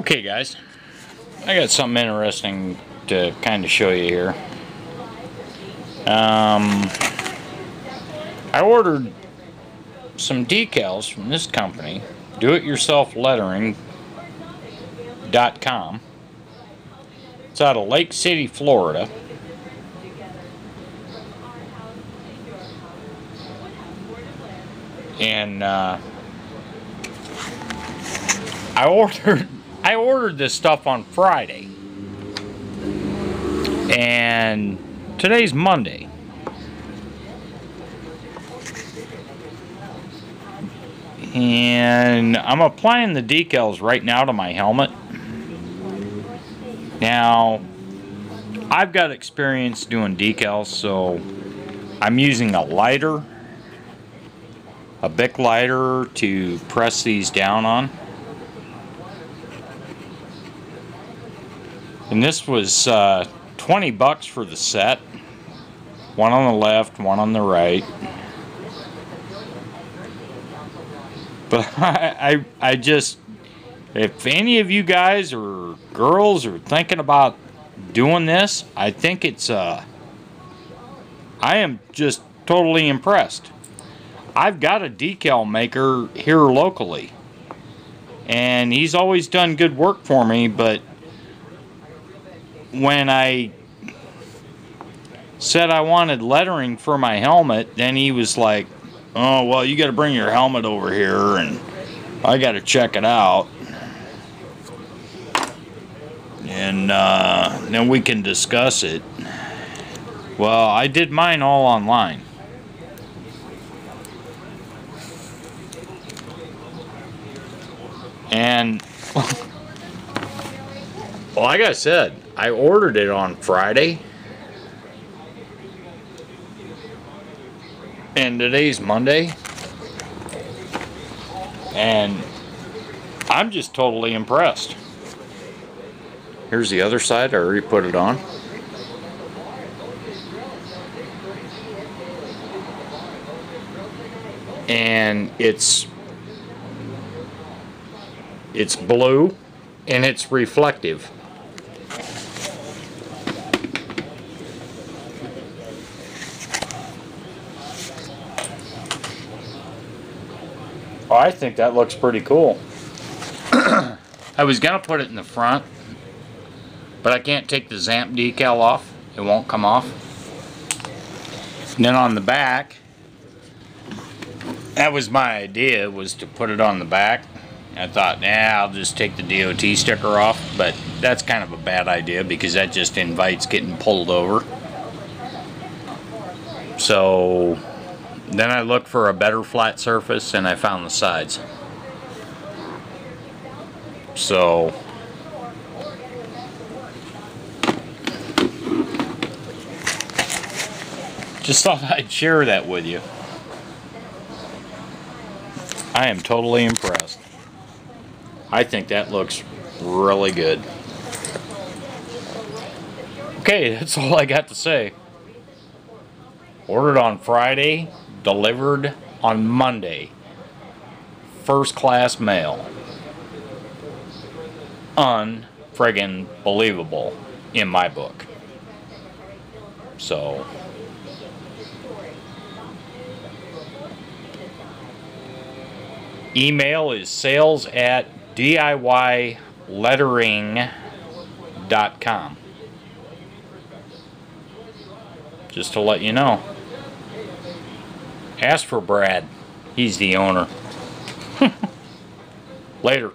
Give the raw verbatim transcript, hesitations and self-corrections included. Okay guys, I got something interesting to kind of show you here. Um, I ordered some decals from this company, do it yourself Lettering dot com. It's out of Lake City, Florida. And uh, I ordered I ordered this stuff on Friday, and today's Monday. And I'm applying the decals right now to my helmet. Now, I've got experience doing decals, so I'm using a lighter, a Bic lighter, to press these down on. And this was uh, twenty bucks for the set. One on the left, one on the right. But I, I, I just, if any of you guys or girls are thinking about doing this, I think it's, uh, I am just totally impressed. I've got a decal maker here locally, and he's always done good work for me, but when I said I wanted lettering for my helmet, then he was like, "Oh, well, you got to bring your helmet over here, and I got to check it out, and uh, then we can discuss it." Well, I did mine all online, and well, like I said, I ordered it on Friday. And today's Monday, and I'm just totally impressed. Here's the other side. I already put it on. And it's it's blue, and it's reflective. Oh, I think that looks pretty cool. I was gonna put it in the front, but I can't take the ZAMP decal off. It won't come off. And then on the back, that was my idea, was to put it on the back. I thought, nah, I'll just take the D O T sticker off, but that's kind of a bad idea because that just invites getting pulled over. So then I looked for a better flat surface, and I found the sides. So just thought I'd share that with you. I am totally impressed. I think that looks really good. Okay, that's all I got to say. Ordered on Friday, delivered on Monday. First class mail. Unfriggin' believable in my book. So email is sales at D I Y Lettering dot com. Just to let you know. Ask for Brad. He's the owner. Later.